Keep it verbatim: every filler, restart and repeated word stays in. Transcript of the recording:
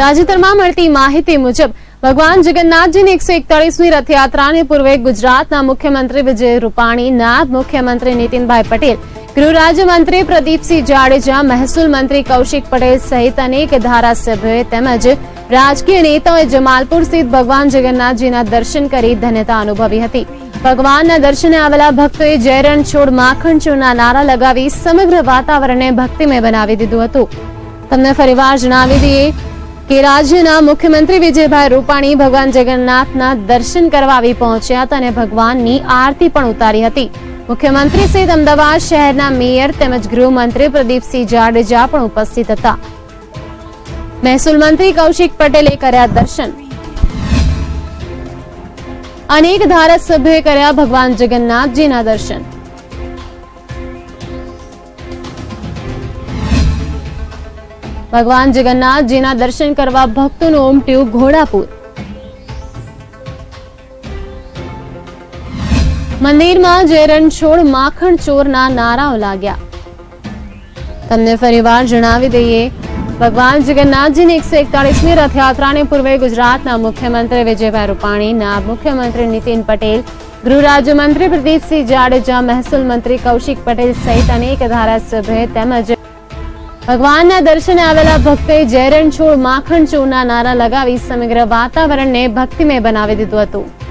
તાજેતરમાં મળતી માહિતી મુજબ ભગવાન જગન્નાથજીની એકસો એકતાળીસમી રથયાત્રાને પૂર્વે ગુજરાતના મુખ્યમંત્રી વિજય રૂપાણી, નાયબ મુખ્યમંત્રી નિતિનભાઈ પટેલ, ગૃહ રાજ્યમંત્રી પ્રદીપ સિંહ જાડેજા, મહેસૂલ મંત્રી કૌશિક પટેલ સહિત અનેક ધારાસભ્યોએ તેમજ राजकीय नेताओं जमालपुर स्थित भगवान जगन्नाथ जी दर्शन करी धन्यता अनुभवी हती। भगवान दर्शने आवेला भक्तों जयरण छोड़ माखण चूरना नारा लगावी समग्र वातावरण भक्तिमय बनावी दीधुं हतुं। तमने फरीवार जणावी दीए के राज्यना मुख्यमंत्री विजयभाई रूपाणी भगवान जगन्नाथना दर्शन करवा आवी पहोंच्या तने भगवाननी आरती पण उतारी हती। मुख्यमंत्री सहित अमदावाद शहरना मेयर तेमज गृहमंत्री प्रदीपसिंह जाडेजा पण उपस्थित हता। महसूल मंत्री कौशिक पटेले कर्या दर्शन। अनेक धारासभ्योए कर्या भगवान जगन्नाथ जीना दर्शन। भगवान जगन्नाथ जीना दर्शन करवा भक्तों उमट्युं घोड़ापुर। मंदिर में जय रणछोड़ माखण चोरना नाराओ लाग्या। तमने फरीवार जणावी दईए भगवान जगन्नाथ जी ने એકસો એકતાળીસમી रथयात्रा ने पूर्वे गुजरात ना मुख्यमंत्री विजयभाई रूपाणी, नायब मुख्यमंत्री नितिन पटेल, गृह राज्य मंत्री प्रदीप सिंह जाडेजा, महसूल मंत्री कौशिक पटेल सहित अनेक धारासभ्य तेमज भगवान ना दर्शने आवेला भक्तों जय रणछोड़ माखण चूरना नारा लगावी समग्र वातावरण ने भक्तिमय बनावी दीधुं हतुं।